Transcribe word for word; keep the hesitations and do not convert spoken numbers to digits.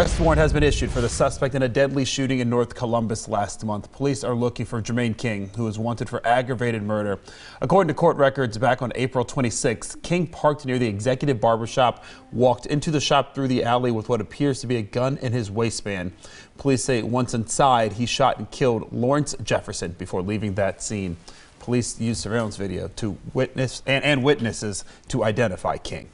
Arrest warrant has been issued for the suspect in a deadly shooting in North Columbus last month. Police are looking for Jermaine King, who is wanted for aggravated murder. According to court records, back on April twenty-sixth, King parked near the Executive Barbershop, walked into the shop through the alley with what appears to be a gun in his waistband. Police say once inside, he shot and killed Lawrence Jefferson before leaving that scene. Police used surveillance video to witness and, and witnesses to identify King.